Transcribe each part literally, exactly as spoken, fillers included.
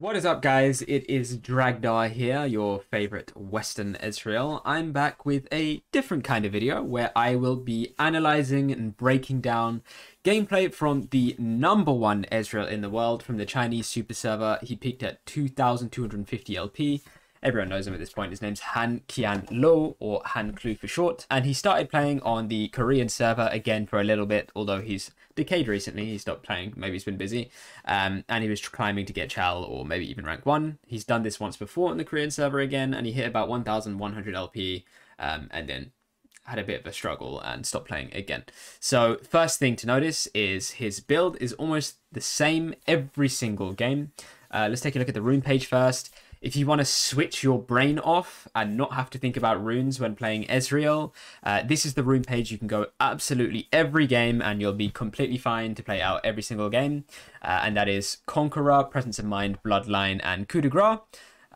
What is up, guys? It is Dragdar here, your favorite Western Ezreal. I'm back with a different kind of video where I will be analyzing and breaking down gameplay from the number one Ezreal in the world, from the Chinese super server. He peaked at two thousand two hundred fifty L P. Everyone knows him at this point. His name's Han Qian Lo, or HanQl for short. And he started playing on the Korean server again for a little bit, although he's decayed recently. He stopped playing, maybe he's been busy, um and he was climbing to get Chal or maybe even rank one. He's done this once before on the Korean server again, and he hit about one thousand one hundred L P, um and then had a bit of a struggle and stopped playing again. So first thing to notice is his build is almost the same every single game. Uh, let's take a look at the rune page first. If you want to switch your brain off and not have to think about runes when playing Ezreal, uh, this is the rune page. You can go absolutely every game and you'll be completely fine to play out every single game. Uh, and that is Conqueror, Presence of Mind, Bloodline, and Coup de Grâce,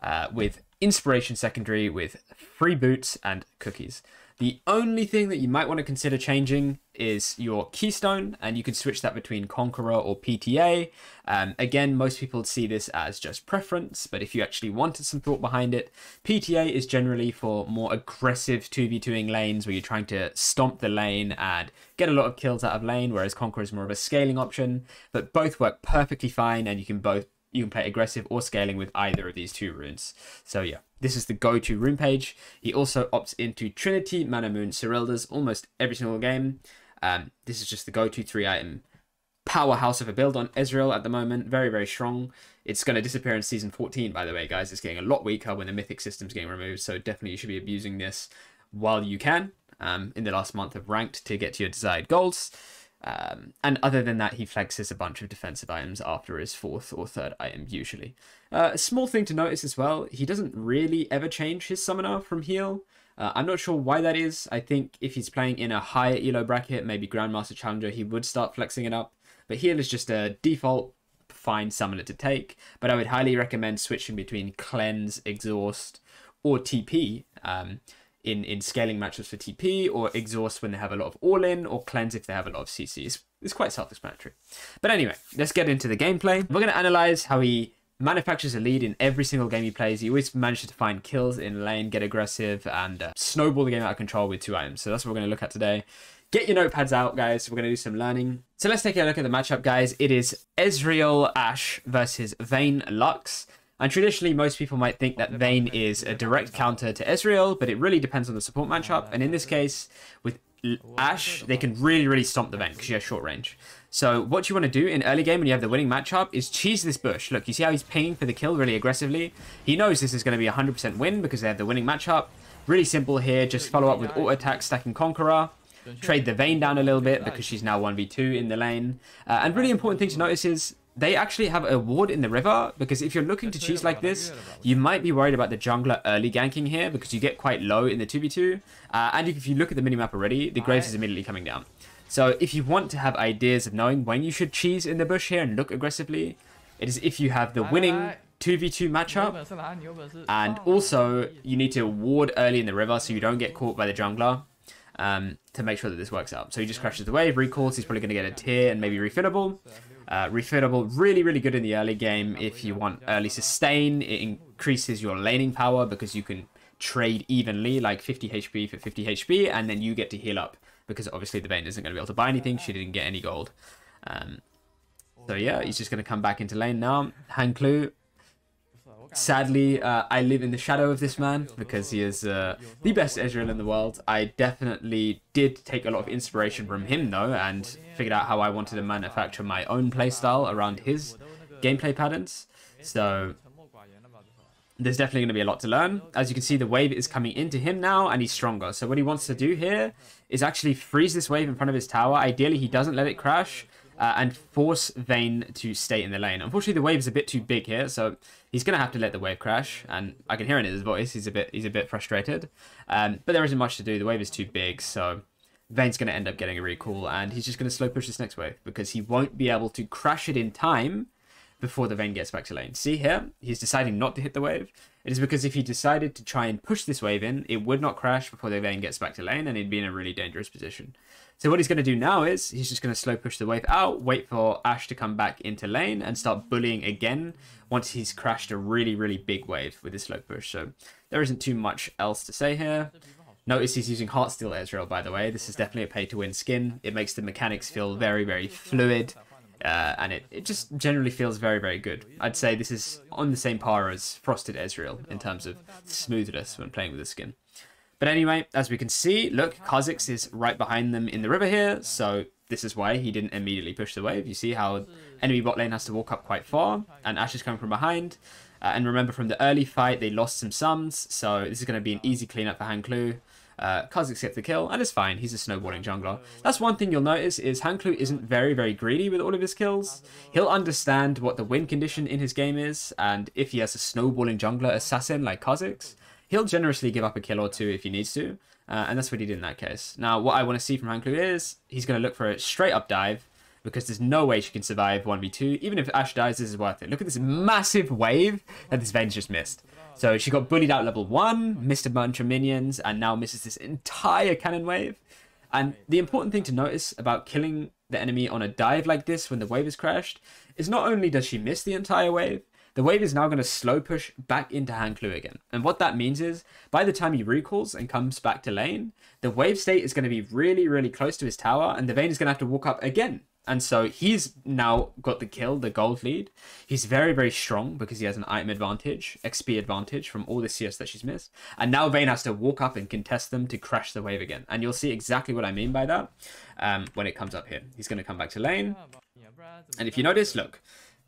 uh, with Inspiration Secondary, with free boots and cookies. The only thing that you might want to consider changing is your keystone, and you can switch that between Conqueror or P T A. Um, again, most people see this as just preference, but if you actually wanted some thought behind it, P T A is generally for more aggressive two v two-ing lanes where you're trying to stomp the lane and get a lot of kills out of lane, whereas Conqueror is more of a scaling option. But both work perfectly fine, and you can both you can play aggressive or scaling with either of these two runes. So yeah, this is the go-to rune page. He also opts into Trinity, Mana Moon, Sirildas almost every single game. Um, this is just the go-to three-item powerhouse of a build on Ezreal at the moment. Very, very strong. It's going to disappear in Season fourteen, by the way, guys. It's getting a lot weaker when the Mythic system's getting removed, so definitely you should be abusing this while you can um, in the last month of Ranked to get to your desired goals. Um, and other than that, he flexes a bunch of defensive items after his fourth or third item, usually. Uh, a small thing to notice as well, he doesn't really ever change his summoner from heal. Uh, I'm not sure why that is. I think if he's playing in a higher E L O bracket, maybe Grandmaster Challenger, he would start flexing it up. But heal is just a default fine summoner to take. But I would highly recommend switching between Cleanse, Exhaust, or T P. Um, In, in scaling matchups for T P, or Exhaust when they have a lot of all-in, or Cleanse if they have a lot of C C. It's, it's quite self-explanatory. But anyway, let's get into the gameplay. We're going to analyze how he manufactures a lead in every single game he plays. He always manages to find kills in lane, get aggressive, and uh, snowball the game out of control with two items. So that's what we're going to look at today. Get your notepads out, guys. We're going to do some learning. So let's take a look at the matchup, guys. It is Ezreal Ashe versus Vayne Lux. And traditionally, most people might think that Vayne is a direct counter to Ezreal, but it really depends on the support matchup. And in this case, with Ashe, they can really, really stomp the Vayne because she has short range. So what you want to do in early game when you have the winning matchup is cheese this bush. Look, you see how he's pinging for the kill really aggressively? He knows this is going to be one hundred percent win because they have the winning matchup. Really simple here. Just follow up with auto-attack, stacking Conqueror. Trade the Vayne down a little bit because she's now one v two in the lane. Uh, and really important thing to notice is they actually have a ward in the river, because if you're looking to cheese like this, you might be worried about the jungler early ganking here, because you get quite low in the two v two. Uh, and if you look at the minimap already, the Graves is immediately coming down. So if you want to have ideas of knowing when you should cheese in the bush here and look aggressively, it is if you have the winning two v two matchup, and also you need to ward early in the river so you don't get caught by the jungler. Um, to make sure that this works out. So he just crashes the wave, recalls, he's probably going to get a tier and maybe refillable. Uh, refillable, really, really good in the early game if you want early sustain. It increases your laning power because you can trade evenly, like fifty H P for fifty H P, and then you get to heal up because obviously the Vayne isn't going to be able to buy anything. She didn't get any gold. Um, so yeah, he's just going to come back into lane now. HanQl. Sadly, uh, I live in the shadow of this man because he is uh, the best Ezreal in the world. I definitely did take a lot of inspiration from him, though, and figured out how I wanted to manufacture my own playstyle around his gameplay patterns. So there's definitely going to be a lot to learn. As you can see, the wave is coming into him now, and he's stronger. So what he wants to do here is actually freeze this wave in front of his tower. Ideally, he doesn't let it crash. Uh, and force Vayne to stay in the lane. Unfortunately, the wave is a bit too big here, so he's going to have to let the wave crash. And I can hear in his voice, he's a bit he's a bit frustrated. Um, but there isn't much to do. The wave is too big, so Vayne's going to end up getting a recall, and he's just going to slow push this next wave because he won't be able to crash it in time before the Vayne gets back to lane. See here? He's deciding not to hit the wave. It is because if he decided to try and push this wave in, it would not crash before the Vayne gets back to lane, and he'd be in a really dangerous position. So what he's going to do now is he's just going to slow push the wave out, wait for Ashe to come back into lane and start bullying again once he's crashed a really, really big wave with his slow push. So there isn't too much else to say here. Notice he's using Heartsteel Ezreal, by the way. This is definitely a pay-to-win skin. It makes the mechanics feel very, very fluid. Uh, and it, it just generally feels very, very good. I'd say this is on the same par as Frosted Ezreal in terms of smoothness when playing with the skin. But anyway, as we can see, look, Kha'Zix is right behind them in the river here. So this is why he didn't immediately push the wave. You see how enemy bot lane has to walk up quite far, and Ashe is coming from behind. Uh, and remember from the early fight, they lost some sums. So this is going to be an easy cleanup for HanQl. Uh, Kha'Zix gets the kill, and it's fine. He's a snowballing jungler. That's one thing you'll notice is HanQl isn't very, very greedy with all of his kills. He'll understand what the win condition in his game is, and if he has a snowballing jungler assassin like Kha'Zix, he'll generously give up a kill or two if he needs to, uh, and that's what he did in that case. Now, what I want to see from HanQl is he's going to look for a straight-up dive, because there's no way she can survive one v two. Even if Ashe dies, this is worth it. Look at this massive wave that this Vayne's just missed. So she got bullied out level one, missed a bunch of minions, and now misses this entire cannon wave. And the important thing to notice about killing the enemy on a dive like this when the wave is crashed is not only does she miss the entire wave, the wave is now going to slow push back into HanQl again. And what that means is, by the time he recalls and comes back to lane, the wave state is going to be really, really close to his tower, and the Vayne is going to have to walk up again. And so he's now got the kill, the gold lead. He's very, very strong because he has an item advantage, X P advantage from all the C S that she's missed. And now Vayne has to walk up and contest them to crash the wave again. And you'll see exactly what I mean by that um, when it comes up here. He's going to come back to lane. And if you notice, look,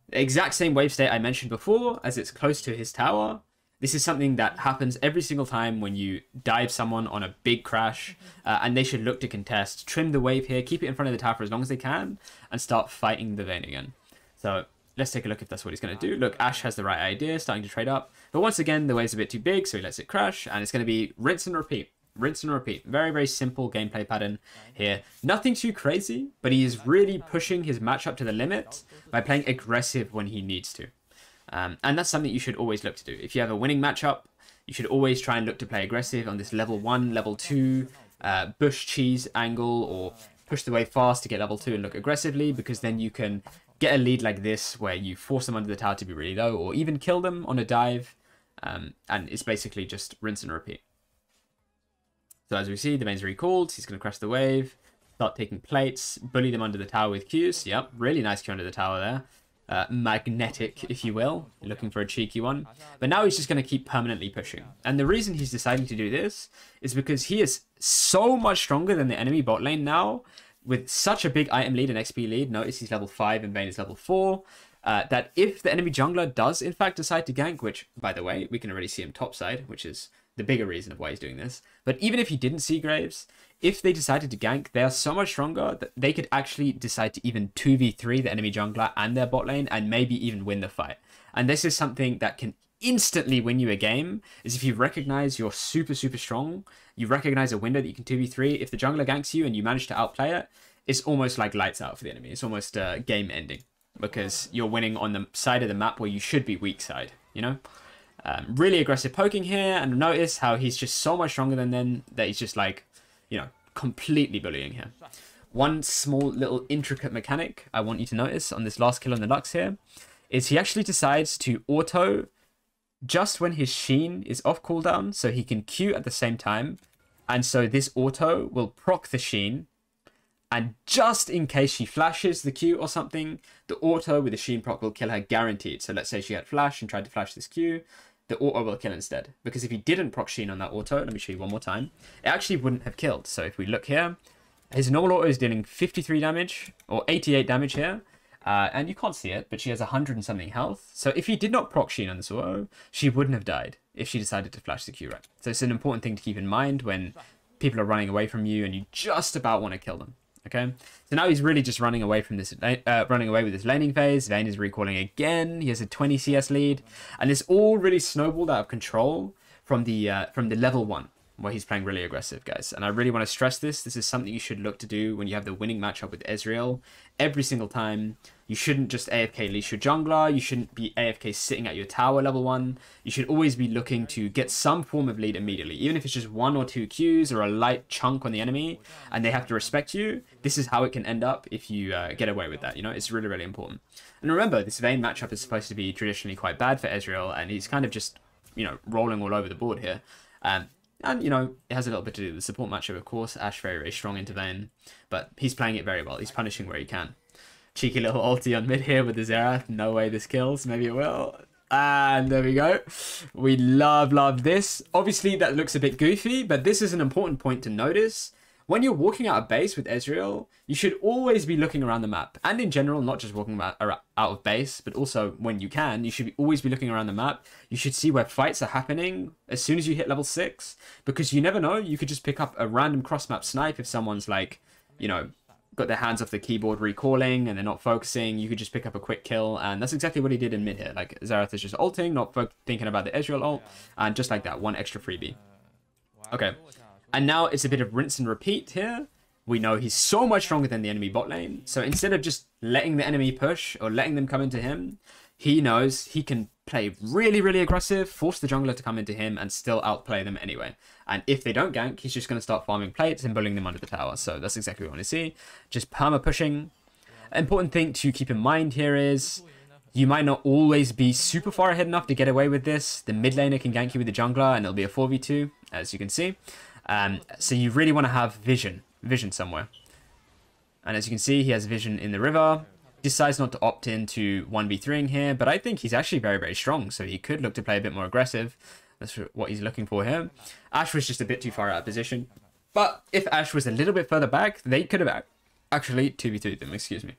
the exact same wave state I mentioned before as it's close to his tower. This is something that happens every single time when you dive someone on a big crash, uh, and they should look to contest, trim the wave here, keep it in front of the tower for as long as they can, and start fighting the Vayne again. So let's take a look if that's what he's going to do. Look, Ashe has the right idea, starting to trade up, but once again, the wave's a bit too big, so he lets it crash, and it's going to be rinse and repeat. Rinse and repeat. Very, very simple gameplay pattern here. Nothing too crazy, but he is really pushing his matchup to the limit by playing aggressive when he needs to. Um, and that's something you should always look to do. If you have a winning matchup, you should always try and look to play aggressive on this level one, level two, uh, bush cheese angle, or push the wave fast to get level two and look aggressively, because then you can get a lead like this where you force them under the tower to be really low, or even kill them on a dive. Um, and it's basically just rinse and repeat. So as we see, the Vayne's recalled. He's going to crash the wave, start taking plates, bully them under the tower with Qs. Yep, really nice Q under the tower there. Uh, magnetic, if you will, looking for a cheeky one. But now he's just going to keep permanently pushing. And the reason he's deciding to do this is because he is so much stronger than the enemy bot lane now, with such a big item lead and X P lead. Notice he's level five and Vayne is level four. Uh, that if the enemy jungler does in fact decide to gank, which, by the way, we can already see him topside, which is the bigger reason of why he's doing this. But even if he didn't see Graves, if they decided to gank, they are so much stronger that they could actually decide to even two v three the enemy jungler and their bot lane and maybe even win the fight. And this is something that can instantly win you a game, is if you recognize you're super, super strong, you recognize a window that you can two v three. If the jungler ganks you and you manage to outplay it, it's almost like lights out for the enemy. It's almost uh, game ending, because you're winning on the side of the map where you should be weak side, you know? Um, really aggressive poking here, and notice how he's just so much stronger than them that he's just like, you know, completely bullying him. One small little intricate mechanic I want you to notice on this last kill on the Lux here is he actually decides to auto just when his Sheen is off cooldown, so he can Q at the same time, and so this auto will proc the Sheen, and just in case she flashes the Q or something, the auto with the Sheen proc will kill her guaranteed. So let's say she had flash and tried to flash this Q, the auto will kill instead. Because if he didn't proc Sheen on that auto, let me show you one more time, it actually wouldn't have killed. So if we look here, his normal auto is dealing fifty-three damage, or eighty-eight damage here. Uh, and you can't see it, but she has one hundred and something health. So if he did not proc Sheen on this auto, she wouldn't have died if she decided to flash the Q right. So it's an important thing to keep in mind when people are running away from you and you just about want to kill them. Okay, so now he's really just running away from this, uh, running away with this laning phase. Vayne is recalling again. He has a twenty C S lead, and this all really snowballed out of control from the uh, from the level one. where he's playing really aggressive, guys. And I really want to stress this. This is something you should look to do when you have the winning matchup with Ezreal. Every single time, you shouldn't just A F K leash your jungler. You shouldn't be A F K sitting at your tower level one. You should always be looking to get some form of lead immediately. Even if it's just one or two Qs or a light chunk on the enemy and they have to respect you, this is how it can end up if you uh, get away with that. You know, it's really, really important. And remember, this Vayne matchup is supposed to be traditionally quite bad for Ezreal, and he's kind of just, you know, rolling all over the board here. Um, And, you know, it has a little bit to do with the support matchup, of course. Ashe very, very strong into Vayne, but he's playing it very well. He's punishing where he can. Cheeky little ulti on mid here with the Xerath. No way this kills. Maybe it will. And there we go. We love, love this. Obviously, that looks a bit goofy, but this is an important point to notice. When you're walking out of base with Ezreal, you should always be looking around the map. And in general, not just walking out of base, but also when you can, you should always be looking around the map. You should see where fights are happening as soon as you hit level six, because you never know, you could just pick up a random cross-map snipe if someone's like, you know, got their hands off the keyboard recalling and they're not focusing. You could just pick up a quick kill, and that's exactly what he did in mid here. Like, Xerath is just ulting, not thinking about the Ezreal ult, and just like that, one extra freebie. Okay. And now it's a bit of rinse and repeat here. We know he's so much stronger than the enemy bot lane. So instead of just letting the enemy push or letting them come into him, he knows he can play really, really aggressive, force the jungler to come into him and still outplay them anyway. And if they don't gank, he's just going to start farming plates and bullying them under the tower. So that's exactly what we want to see. Just perma pushing. Important thing to keep in mind here is you might not always be super far ahead enough to get away with this. The mid laner can gank you with the jungler and it'll be a four v two, as you can see. Um, so you really want to have vision, vision somewhere. And as you can see, he has vision in the river. Decides not to opt into one v three-ing here, but I think he's actually very, very strong. So he could look to play a bit more aggressive. That's what he's looking for here. Ashe was just a bit too far out of position. But if Ashe was a little bit further back, they could have actually two v two'd them, excuse me.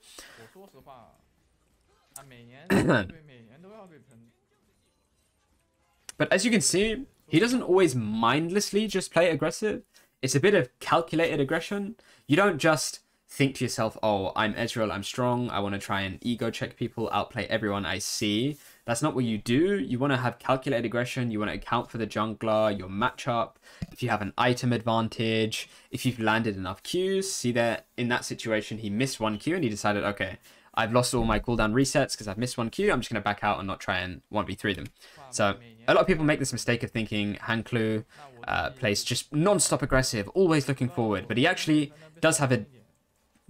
But as you can see, he doesn't always mindlessly just play aggressive. It's a bit of calculated aggression. You don't just think to yourself, oh, I'm Ezreal, I'm strong, I want to try and ego check people, outplay everyone I see. That's not what you do. You want to have calculated aggression. You want to account for the jungler, your matchup, if you have an item advantage, if you've landed enough Qs. See there, in that situation, he missed one Q and he decided, okay, I've lost all my cooldown resets because I've missed one Q. I'm just going to back out and not try and one v three them. So a lot of people make this mistake of thinking HanQl uh, plays just non-stop aggressive, always looking forward. But he actually does have a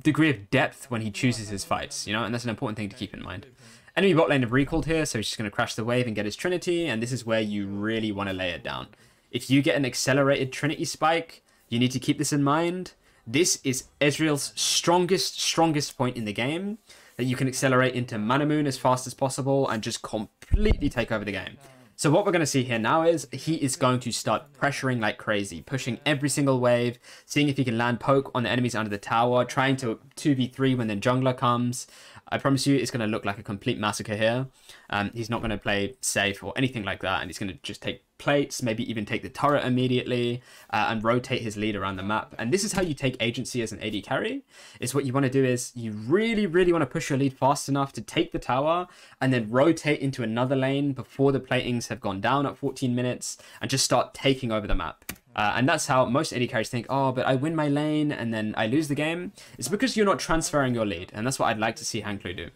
degree of depth when he chooses his fights, you know, and that's an important thing to keep in mind. Enemy bot lane have recalled here, so he's just going to crash the wave and get his Trinity. And this is where you really want to lay it down. If you get an accelerated Trinity spike, you need to keep this in mind. This is Ezreal's strongest, strongest point in the game. That you can accelerate into Mana Moon as fast as possible and just completely take over the game. So what we're going to see here now is he is going to start pressuring like crazy, pushing every single wave, seeing if he can land poke on the enemies under the tower, trying to two v three when the jungler comes. I promise you it's going to look like a complete massacre here. Um, he's not going to play safe or anything like that, and he's going to just take plates, maybe even take the turret immediately uh, and rotate his lead around the map. And this is how you take agency as an A D carry. Is what you want to do is you really, really want to push your lead fast enough to take the tower and then rotate into another lane before the platings have gone down at fourteen minutes and just start taking over the map. Uh, and that's how most A D carries think, oh, but I win my lane and then I lose the game. It's because you're not transferring your lead. And that's what I'd like to see HanQl do.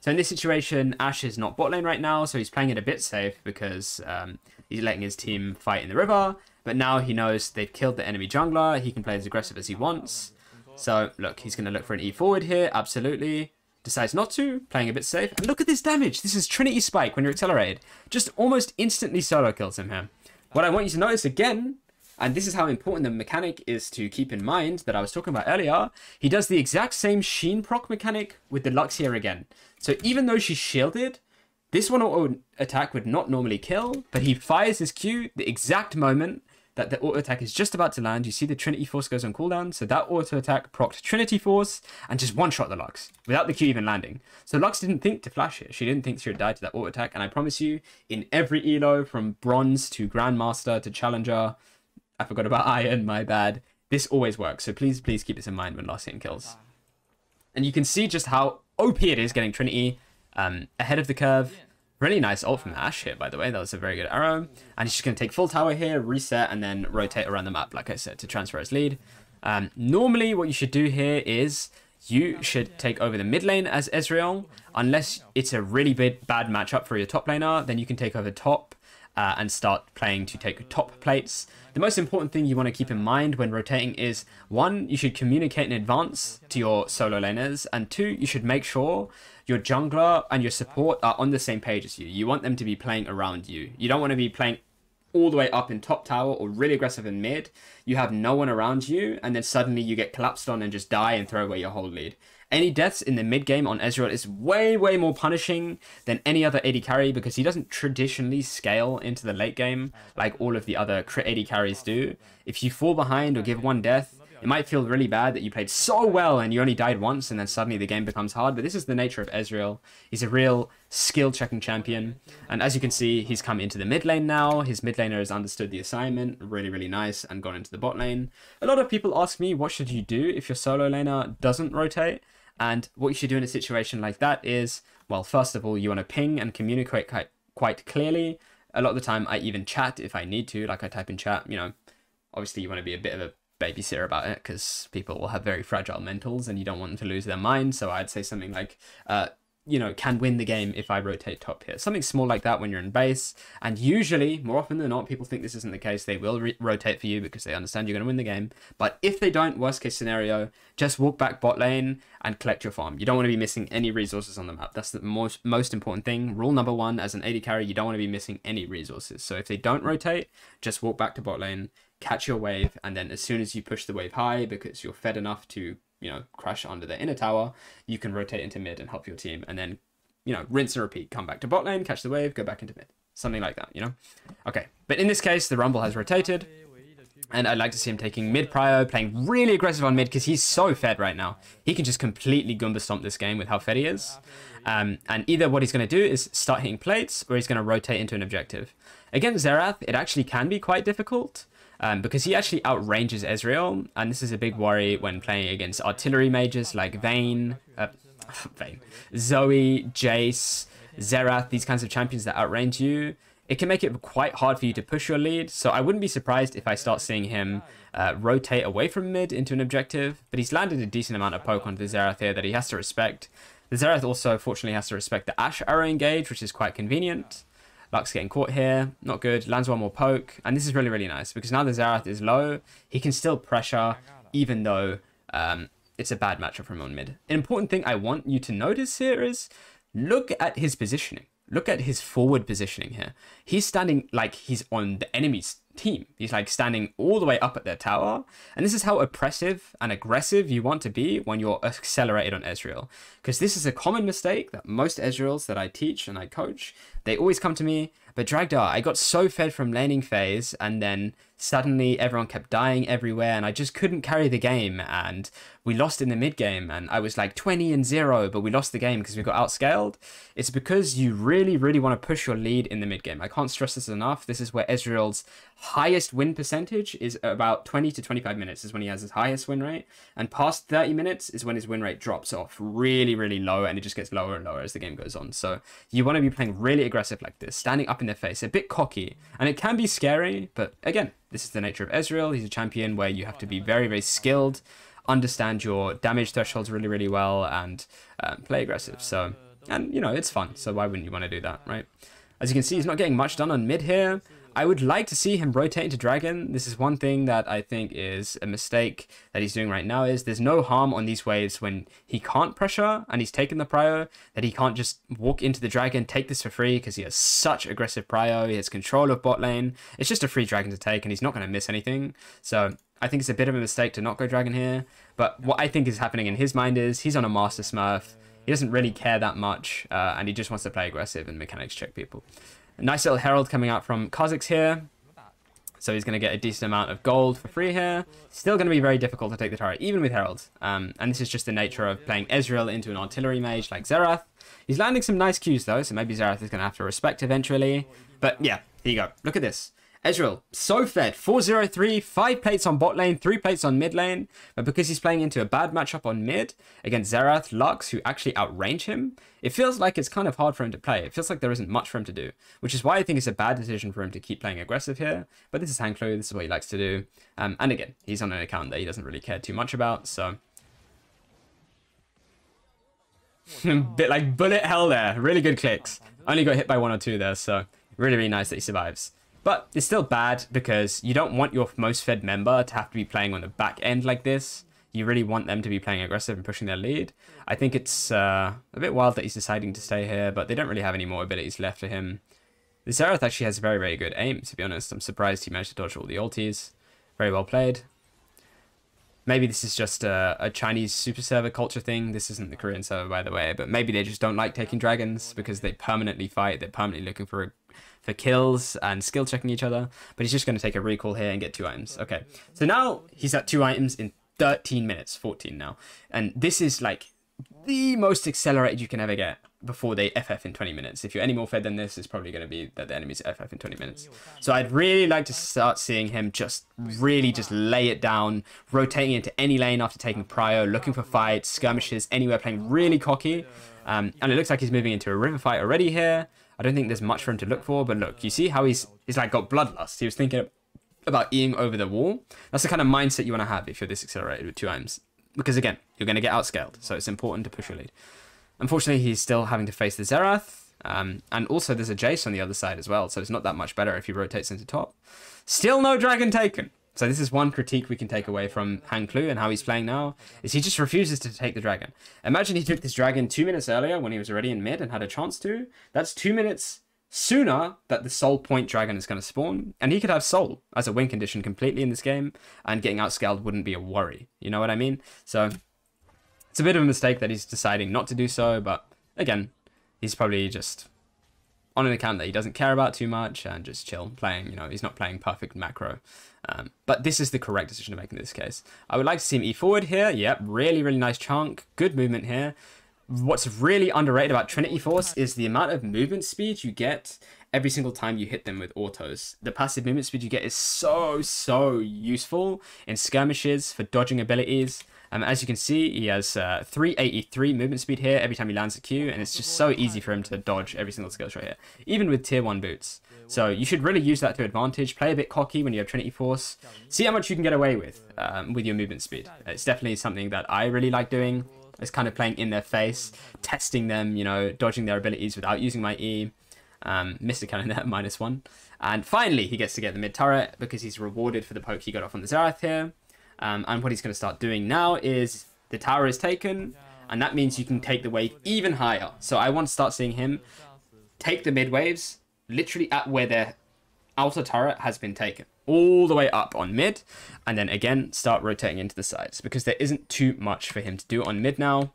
So in this situation, Ashe is not bot lane right now, so he's playing it a bit safe because um, he's letting his team fight in the river. But now he knows they've killed the enemy jungler. He can play as aggressive as he wants. So look, he's going to look for an E forward here, absolutely. Decides not to, playing a bit safe. And look at this damage. This is Trinity Spike when you're accelerated. Just almost instantly solo kills him here. What I want you to notice again, and this is how important the mechanic is to keep in mind that I was talking about earlier. He does the exact same Sheen proc mechanic with the Lux here again. So even though she's shielded, this one-auto attack would not normally kill, but he fires his Q the exact moment that the auto attack is just about to land. You see the Trinity Force goes on cooldown, so that auto attack procced Trinity Force and just one-shot the Lux without the Q even landing. So Lux didn't think to flash it. She didn't think she would die to that auto attack, and I promise you, in every elo from Bronze to Grandmaster to Challenger, I forgot about Iron, my bad. This always works, so please, please keep this in mind when last hitting kills. And you can see just how O P it is getting Trinity um, ahead of the curve. Really nice ult from Ashe here, by the way. That was a very good arrow. And he's just going to take full tower here, reset, and then rotate around the map, like I said, to transfer his lead. Um, normally, what you should do here is you should take over the mid lane as Ezreal. Unless it's a really big, bad matchup for your top laner, then you can take over top uh, and start playing to take top plates. The most important thing you want to keep in mind when rotating is, one, you should communicate in advance to your solo laners, and two, you should make sure your jungler and your support are on the same page as you. You want them to be playing around you. You don't want to be playing all the way up in top tower or really aggressive in mid. You have no one around you, and then suddenly you get collapsed on and just die and throw away your whole lead. Any deaths in the mid game on Ezreal is way, way more punishing than any other A D carry, because he doesn't traditionally scale into the late game like all of the other crit A D carries do. If you fall behind or give one death, it might feel really bad that you played so well and you only died once, and then suddenly the game becomes hard. But this is the nature of Ezreal. He's a real skill-checking champion. And as you can see, he's come into the mid lane now. His mid laner has understood the assignment. Really, really nice. And gone into the bot lane. A lot of people ask me, what should you do if your solo laner doesn't rotate? And what you should do in a situation like that is, well, first of all, you want to ping and communicate quite, quite clearly. A lot of the time, I even chat if I need to. Like, I type in chat, you know. Obviously, you want to be a bit of a babysitter about it, because people will have very fragile mentals and you don't want them to lose their mind. So I'd say something like, uh, you know, can win the game if I rotate top here. Something small like that when you're in base. And usually, more often than not, people think this isn't the case. They will rotate for you because they understand you're going to win the game. But if they don't, worst case scenario, just walk back bot lane and collect your farm. You don't want to be missing any resources on the map. That's the most, most important thing. Rule number one, as an A D carry, you don't want to be missing any resources. So if they don't rotate, just walk back to bot lane, catch your wave, and then as soon as you push the wave high, because you're fed enough to, you know, crash under the inner tower, you can rotate into mid and help your team, and then, you know, rinse and repeat. Come back to bot lane, catch the wave, go back into mid. Something like that, you know? Okay, but in this case, the Rumble has rotated, and I'd like to see him taking mid prio, playing really aggressive on mid, because he's so fed right now. He can just completely Goomba stomp this game with how fed he is. Um, and either what he's going to do is start hitting plates, or he's going to rotate into an objective. Against Xerath, it actually can be quite difficult, Um, because he actually outranges Ezreal, and this is a big worry when playing against artillery mages like Vayne, uh, Vayne, Zoe, Jace, Xerath, these kinds of champions that outrange you. It can make it quite hard for you to push your lead, so I wouldn't be surprised if I start seeing him uh, rotate away from mid into an objective, but he's landed a decent amount of poke onto the Xerath here that he has to respect. The Xerath also, fortunately, has to respect the Ashe arrow engage, which is quite convenient. Lux getting caught here, not good, lands one more poke, and this is really, really nice, because now the Xerath is low, he can still pressure, even though um, it's a bad matchup from on mid. An important thing I want you to notice here is, look at his positioning, look at his forward positioning here. He's standing like he's on the enemy's team, he's like standing all the way up at their tower, and this is how oppressive and aggressive you want to be when you're accelerated on Ezreal, because this is a common mistake that most Ezreals that I teach and I coach, they always come to me, but Dragdar, I got so fed from laning phase, and then suddenly everyone kept dying everywhere, and I just couldn't carry the game, and we lost in the mid game, and I was like twenty and zero, but we lost the game because we got outscaled. It's because you really, really want to push your lead in the mid game. I can't stress this enough. This is where Ezreal's highest win percentage is, about twenty to twenty-five minutes is when he has his highest win rate, and past thirty minutes is when his win rate drops off really, really low, and it just gets lower and lower as the game goes on. So you want to be playing really aggressive like this, standing up in their face, a bit cocky, and it can be scary, but again, this is the nature of Ezreal. He's a champion where you have to be very, very skilled, understand your damage thresholds really, really well, and um, play aggressive. So, and you know, it's fun, so why wouldn't you want to do that, right? As you can see, he's not getting much done on mid here. I would like to see him rotate into Dragon. This is one thing that I think is a mistake that he's doing right now, is there's no harm on these waves when he can't pressure and he's taken the prio, that he can't just walk into the Dragon, take this for free, because he has such aggressive prio, he has control of bot lane. It's just a free Dragon to take and he's not going to miss anything. So I think it's a bit of a mistake to not go Dragon here. But what I think is happening in his mind is he's on a Master Smurf. He doesn't really care that much uh, and he just wants to play aggressive and mechanics check people. Nice little herald coming out from Kha'Zix here. So he's going to get a decent amount of gold for free here. Still going to be very difficult to take the turret, even with heralds. Um, and this is just the nature of playing Ezreal into an artillery mage like Xerath. He's landing some nice Qs though, so maybe Xerath is going to have to respect eventually. But yeah, there you go. Look at this. Ezreal, so fed. four zero three, five plates on bot lane, three plates on mid lane. But because he's playing into a bad matchup on mid against Xerath, Lux, who actually outrange him, it feels like it's kind of hard for him to play. It feels like there isn't much for him to do, which is why I think it's a bad decision for him to keep playing aggressive here. But this is HanQl, this is what he likes to do. Um, and again, he's on an account that he doesn't really care too much about, so... Bit like bullet hell there. Really good clicks. Only got hit by one or two there, so really, really nice that he survives. But it's still bad because you don't want your most fed member to have to be playing on the back end like this. You really want them to be playing aggressive and pushing their lead. I think it's uh, a bit wild that he's deciding to stay here, but they don't really have any more abilities left for him. The Xerath actually has very, very good aim, to be honest. I'm surprised he managed to dodge all the ultis. Very well played. Maybe this is just a, a Chinese super server culture thing. This isn't the Korean server, by the way, but maybe they just don't like taking dragons because they permanently fight. They're permanently looking for for kills and skill checking each other. But he's just going to take a recall here and get two items. Okay, so now he's at two items in thirteen minutes, fourteen now. And this is like the most accelerated you can ever get before they F F in twenty minutes. If you're any more fed than this, it's probably going to be that the enemy's F F in twenty minutes. So I'd really like to start seeing him just really just lay it down, rotating into any lane after taking prio, looking for fights, skirmishes, anywhere, playing really cocky. Um, and it looks like he's moving into a river fight already here. I don't think there's much for him to look for, but look, you see how he's, he's like got bloodlust. He was thinking about eating over the wall. That's the kind of mindset you want to have if you're this accelerated with two items. Because again, you're going to get outscaled, so it's important to push your lead. Unfortunately, he's still having to face the Xerath, um, and also there's a Jace on the other side as well, so it's not that much better if he rotates into top. Still no dragon taken. So this is one critique we can take away from HanQl and how he's playing now, is he just refuses to take the dragon. Imagine he took this dragon two minutes earlier when he was already in mid and had a chance to. That's two minutes sooner that the soul point dragon is going to spawn, and he could have soul as a win condition completely in this game, and getting outscaled wouldn't be a worry. You know what I mean? So... it's a bit of a mistake that he's deciding not to do so, but again, he's probably just on an account that he doesn't care about too much and just chill, playing, you know, he's not playing perfect macro. Um, but this is the correct decision to make in this case. I would like to see him E forward here. Yep, really, really nice chunk. Good movement here. What's really underrated about Trinity Force is the amount of movement speed you get every single time you hit them with autos. The passive movement speed you get is so, so useful in skirmishes for dodging abilities. Um, as you can see, he has uh, three eighty-three movement speed here every time he lands a Q, and it's just so easy for him to dodge every single skill shot here, even with tier one boots. So you should really use that to advantage. Play a bit cocky when you have Trinity Force. See how much you can get away with um, with your movement speed. It's definitely something that I really like doing. It's kind of playing in their face, testing them, you know, dodging their abilities without using my E. Um, missed a cannon there, minus one. And finally, he gets to get the mid turret because he's rewarded for the poke he got off on the Xerath here. Um, and what he's going to start doing now is the tower is taken, and that means you can take the wave even higher. So I want to start seeing him take the mid waves literally at where their outer turret has been taken, all the way up on mid, and then again start rotating into the sides because there isn't too much for him to do on mid now.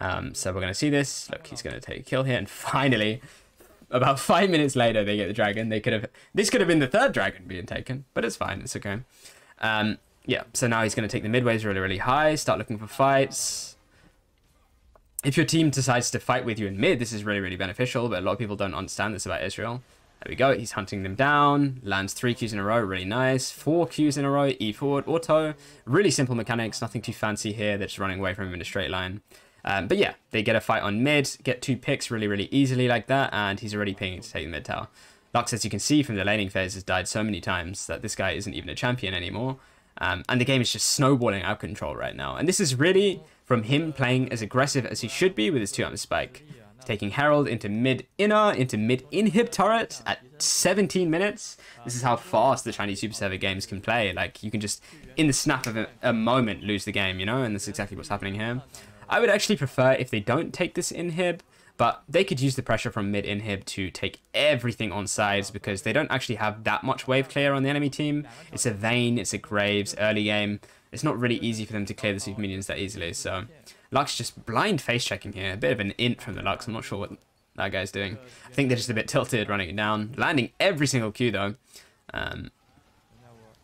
Um, so we're going to see this. Look, he's going to take a kill here, and finally, about five minutes later, they get the dragon. They could have this could have been the third dragon being taken, but it's fine. It's okay. Um, Yeah, so now he's going to take the midwaves really, really high, start looking for fights. If your team decides to fight with you in mid, this is really, really beneficial, but a lot of people don't understand this about Ezreal. There we go, he's hunting them down, lands three Qs in a row, really nice. Four Qs in a row, E forward, auto. Really simple mechanics, nothing too fancy here, they're just running away from him in a straight line. Um, but yeah, they get a fight on mid, get two picks really, really easily like that, and he's already pinging to take the mid tower. Lux, as you can see from the laning phase, has died so many times that this guy isn't even a champion anymore. Um, and the game is just snowballing out of control right now. And this is really from him playing as aggressive as he should be with his two-arm spike. He's taking Herald into mid-inner, into mid-inhib turret at seventeen minutes. This is how fast the Chinese super server games can play. Like, you can just, in the snap of a, a moment, lose the game, you know? And that's exactly what's happening here. I would actually prefer if they don't take this inhib, but they could use the pressure from mid-inhib to take everything on sides because they don't actually have that much wave clear on the enemy team. It's a Vayne, it's a Graves, early game. It's not really easy for them to clear the super minions that easily, so... Lux just blind face-checking here. A bit of an int from the Lux. I'm not sure what that guy's doing. I think they're just a bit tilted, running it down. Landing every single Q, though. Um,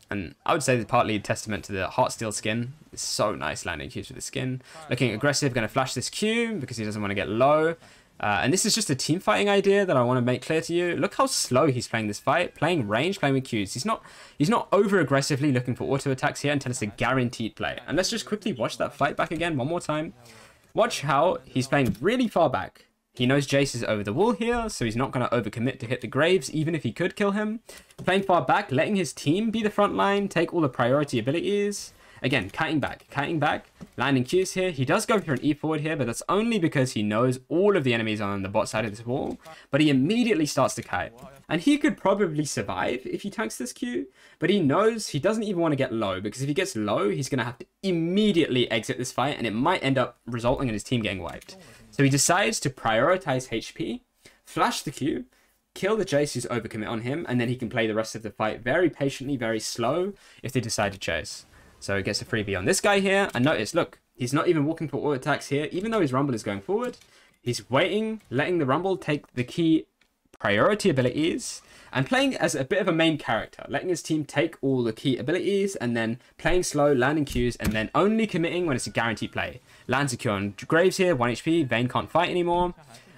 and I would say that's partly a testament to the Heartsteel skin. It's so nice landing Qs with the skin. Looking aggressive, going to flash this Q because he doesn't want to get low. Uh, and this is just a team fighting idea that I want to make clear to you. Look how slow he's playing this fight, playing range, playing with Qs. He's not he's not over aggressively looking for auto attacks here until it's a guaranteed play. And let's just quickly watch that fight back again one more time. Watch how he's playing really far back. He knows Jace is over the wall here, so he's not going to overcommit to hit the Graves, even if he could kill him. Playing far back, letting his team be the front line, take all the priority abilities. Again, cutting back, cutting back, landing Qs here. He does go for an E forward here, but that's only because he knows all of the enemies are on the bot side of this wall. But he immediately starts to kite. And he could probably survive if he tanks this Q, but he knows he doesn't even want to get low, because if he gets low, he's going to have to immediately exit this fight, and it might end up resulting in his team getting wiped. So he decides to prioritize H P, flash the Q, kill the Jace who's overcommit on him, and then he can play the rest of the fight very patiently, very slow if they decide to chase. So it gets a freebie on this guy here. And notice, look, he's not even walking for auto attacks here. Even though his Rumble is going forward, he's waiting, letting the Rumble take the key priority abilities and playing as a bit of a main character, letting his team take all the key abilities and then playing slow, landing Qs, and then only committing when it's a guaranteed play. Lands a Q on Graves here, one H P, Vayne can't fight anymore.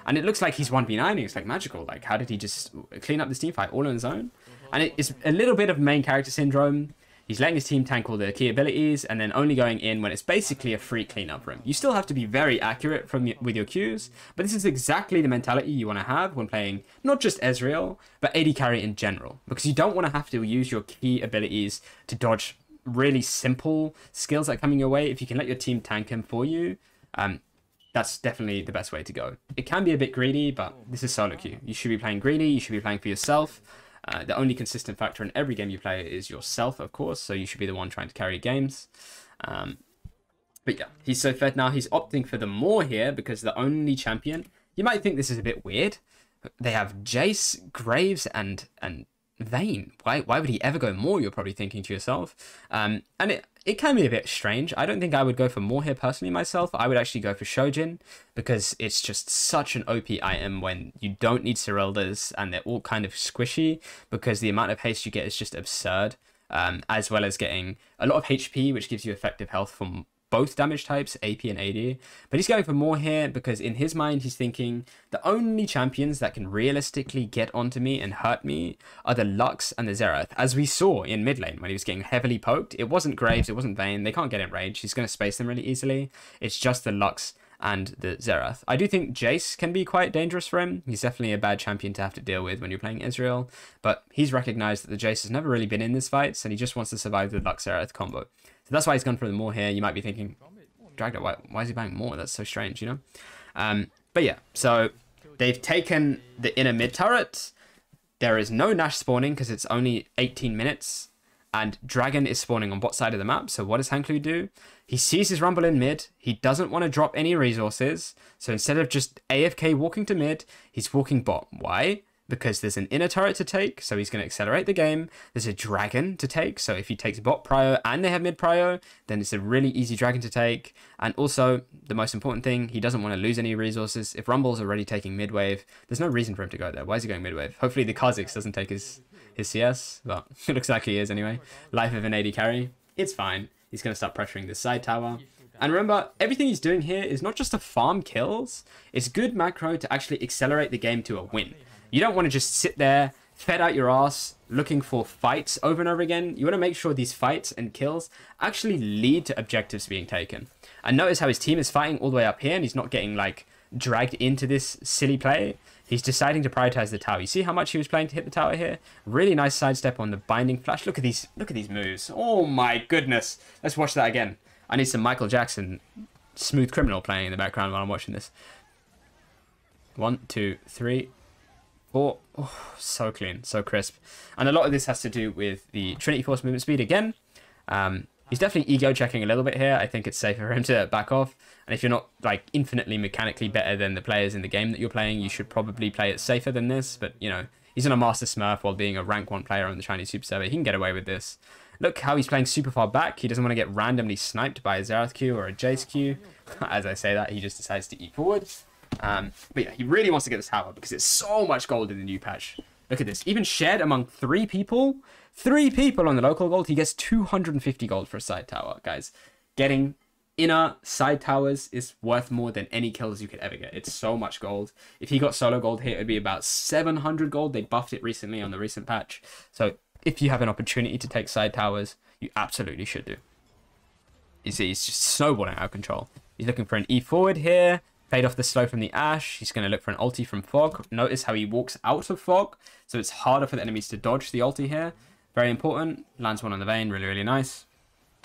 And it looks like he's one v nine-ing. It's like magical. Like, how did he just clean up this team fight all on his own? And it's a little bit of main character syndrome. He's letting his team tank all their key abilities and then only going in when it's basically a free cleanup room. You still have to be very accurate from your, with your Qs, but this is exactly the mentality you want to have when playing not just Ezreal, but A D carry in general, because you don't want to have to use your key abilities to dodge really simple skills that are coming your way. If you can let your team tank them for you, um, that's definitely the best way to go. It can be a bit greedy, but this is solo queue. You should be playing greedy, you should be playing for yourself. Uh, the only consistent factor in every game you play is yourself, of course, so you should be the one trying to carry games. Um, but yeah, he's so fed now. He's opting for the more here because the only champion... You might think this is a bit weird. They have Jace, Graves, and and Vayne. Why, why would he ever go more, you're probably thinking to yourself. Um, and it, it can be a bit strange. I don't think I would go for more here personally myself. I would actually go for Shojin, because it's just such an O P item when you don't need Cyrildas and they're all kind of squishy, because the amount of haste you get is just absurd, um, as well as getting a lot of H P, which gives you effective health from both damage types, A P and A D. But he's going for more here because in his mind, he's thinking the only champions that can realistically get onto me and hurt me are the Lux and the Xerath. As we saw in mid lane when he was getting heavily poked, it wasn't Graves, it wasn't Vayne. They can't get in range. He's going to space them really easily. It's just the Lux and the Xerath. I do think Jace can be quite dangerous for him. He's definitely a bad champion to have to deal with when you're playing Ezreal, but he's recognized that the Jace has never really been in this fight, so he just wants to survive the Lux Xerath combo. So that's why he's gone for the more here. You might be thinking, Dragdar, why, why is he buying more? That's so strange, you know? Um, but yeah, so they've taken the inner mid turret. There is no Nash spawning because it's only eighteen minutes. And Dragon is spawning on bot side of the map. So what does HanQl do? He sees his Rumble in mid. He doesn't want to drop any resources. So instead of just A F K walking to mid, he's walking bot. Why? Because there's an inner turret to take, so he's going to accelerate the game. There's a Dragon to take, so if he takes bot prio and they have mid prio, then it's a really easy Dragon to take. And also, the most important thing, he doesn't want to lose any resources. If Rumble's already taking mid wave, there's no reason for him to go there. Why is he going mid wave? Hopefully the Kha'Zix doesn't take his, his C S, but it looks like he is anyway. Life of an A D carry, it's fine. He's going to start pressuring this side tower. And remember, everything he's doing here is not just to farm kills, it's good macro to actually accelerate the game to a win. You don't want to just sit there, fed out your ass, looking for fights over and over again. You want to make sure these fights and kills actually lead to objectives being taken. And notice how his team is fighting all the way up here, and he's not getting, like, dragged into this silly play. He's deciding to prioritize the tower. You see how much he was playing to hit the tower here? Really nice sidestep on the binding flash. Look at these, look at these moves. Oh my goodness. Let's watch that again. I need some Michael Jackson Smooth Criminal playing in the background while I'm watching this. One, two, three... Oh, oh, so clean, so crisp. And a lot of this has to do with the Trinity Force movement speed again. Um, he's definitely ego checking a little bit here. I think it's safer for him to back off. And if you're not like infinitely mechanically better than the players in the game that you're playing, you should probably play it safer than this. But, you know, he's on a Master Smurf while being a rank one player on the Chinese Super Server. He can get away with this. Look how he's playing super far back. He doesn't want to get randomly sniped by a Xerath Q or a Jace Q. As I say that, he just decides to eat forward. Um, but yeah, he really wants to get this tower because it's so much gold in the new patch. Look at this. Even shared among three people, three people on the local gold, he gets two hundred fifty gold for a side tower, guys. Getting inner side towers is worth more than any kills you could ever get. It's so much gold. If he got solo gold here, it would be about seven hundred gold. They buffed it recently on the recent patch. So if you have an opportunity to take side towers, you absolutely should do. You see, he's just snowballing out of control. He's looking for an E forward here. Paid off the slow from the Ashe. He's going to look for an ulti from Fog. Notice how he walks out of Fog, so it's harder for the enemies to dodge the ulti here. Very important. Lands one on the Vayne. Really, really nice.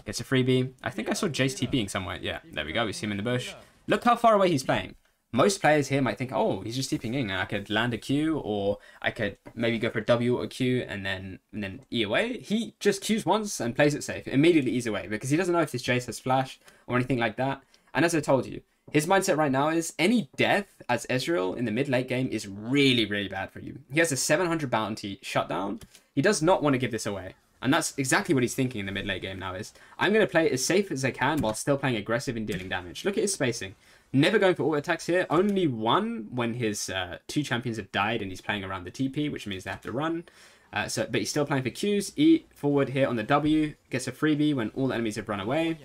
Gets a freebie. I think I saw Jace TPing somewhere. Yeah, there we go. We see him in the bush. Look how far away he's playing. Most players here might think, oh, he's just TPing in, and I could land a Q, or I could maybe go for a W or a Q and then and then E away. He just Qs once and plays it safe. Immediately E's away, because he doesn't know if this Jace has flash or anything like that. And as I told you, his mindset right now is any death as Ezreal in the mid-late game is really, really bad for you. He has a seven hundred bounty shutdown. He does not want to give this away. And that's exactly what he's thinking in the mid-late game now is, I'm going to play it as safe as I can while still playing aggressive and dealing damage. Look at his spacing. Never going for auto-attacks here. Only one when his uh, two champions have died and he's playing around the T P, which means they have to run. Uh, so, but he's still playing for Qs. E forward here on the W. Gets a freebie when all the enemies have run away.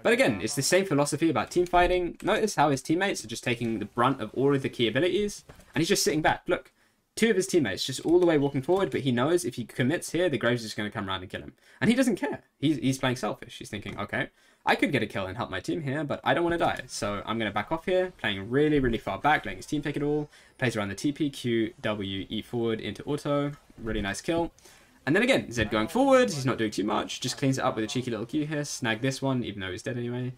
But again, it's the same philosophy about teamfighting. Notice how his teammates are just taking the brunt of all of the key abilities, and he's just sitting back. Look, two of his teammates just all the way walking forward, but he knows if he commits here, the Graves is going to come around and kill him. And he doesn't care. He's, he's playing selfish. He's thinking, okay, I could get a kill and help my team here, but I don't want to die. So I'm going to back off here, playing really, really far back, letting his team take it all. Plays around the T P, Q, W, E forward into auto. Really nice kill. And then again, Zed going forward, he's not doing too much, just cleans it up with a cheeky little Q here, snag this one, even though he's dead anyway.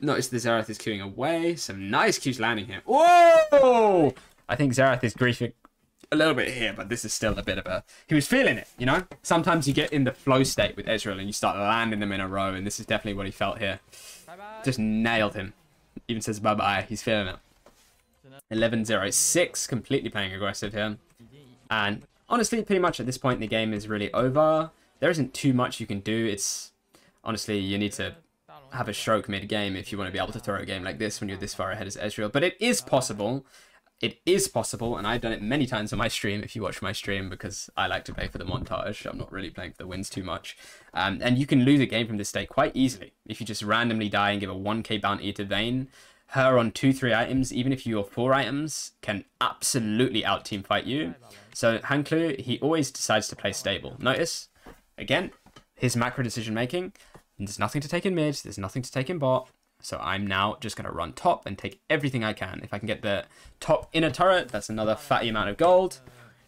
Notice the Xerath is queuing away, some nice Qs landing here. Whoa! I think Xerath is griefing a little bit here, but this is still a bit of a... He was feeling it, you know? Sometimes you get in the flow state with Ezreal and you start landing them in a row, and this is definitely what he felt here. Bye bye. Just nailed him. Even says bye-bye, he's feeling it. eleven zero six, completely playing aggressive here. And... honestly, pretty much at this point, the game is really over. There isn't too much you can do. It's honestly, you need to have a stroke mid-game if you want to be able to throw a game like this when you're this far ahead as Ezreal. But it is possible. It is possible, and I've done it many times on my stream, if you watch my stream, because I like to play for the montage. I'm not really playing for the wins too much. Um, and you can lose a game from this state quite easily. If you just randomly die and give a one K bounty to Vayne, her on two, three items, even if you're four items, can absolutely out-team fight you. So HanQl, he always decides to play stable. Notice, again, his macro decision-making. There's nothing to take in mid. There's nothing to take in bot. So I'm now just going to run top and take everything I can. If I can get the top inner turret, that's another fatty amount of gold.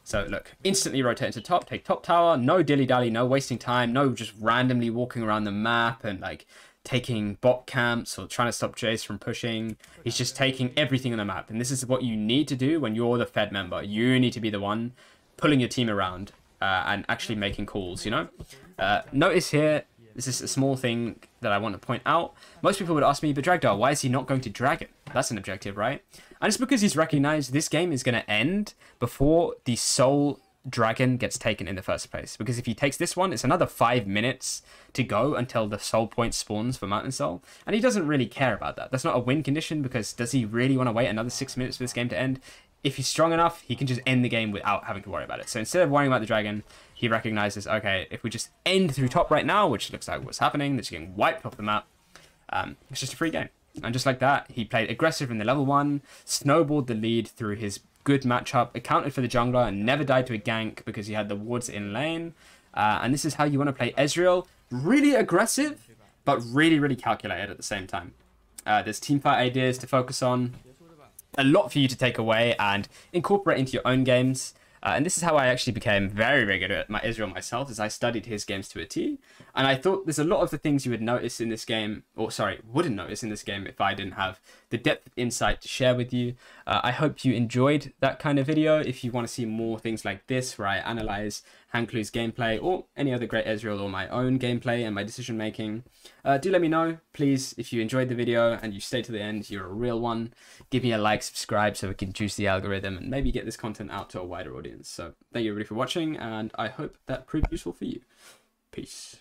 So look, instantly rotate into top, take top tower. No dilly-dally, no wasting time. No just randomly walking around the map and like... taking bot camps or trying to stop Jace from pushing. He's just taking everything on the map. And this is what you need to do when you're the Fed member. You need to be the one pulling your team around uh, and actually making calls, you know? Uh, notice here, this is a small thing that I want to point out. Most people would ask me, but Dragdar, why is he not going to drag it? That's an objective, right? And it's because he's recognized this game is going to end before the soul dragon gets taken in the first place, because if he takes this one, it's another five minutes to go until the soul point spawns for Mountain Soul, and he doesn't really care about that. That's not a win condition, because does he really want to wait another six minutes for this game to end? If he's strong enough, he can just end the game without having to worry about it. So instead of worrying about the dragon, he recognizes, okay, if we just end through top right now, which looks like what's happening, that's getting wiped off the map, um it's just a free game. And just like that, he played aggressive in the level one, snowballed the lead through his good matchup, accounted for the jungler, and never died to a gank because he had the wards in lane. Uh, and this is how you want to play Ezreal. Really aggressive, but really, really calculated at the same time. Uh, there's teamfight ideas to focus on. A lot for you to take away and incorporate into your own games. Uh, and this is how I actually became very, very good at my Ezreal myself, is I studied his games to a T. And I thought there's a lot of the things you would notice in this game, or sorry, wouldn't notice in this game if I didn't have the depth of insight to share with you. Uh, I hope you enjoyed that kind of video. If you want to see more things like this, where I analyze HanQl's gameplay or any other great Ezreal or my own gameplay and my decision making, uh, do let me know. Please, if you enjoyed the video and you stay to the end, you're a real one. Give me a like, subscribe so we can juice the algorithm and maybe get this content out to a wider audience. So thank you everybody for watching, and I hope that proved useful for you. Peace.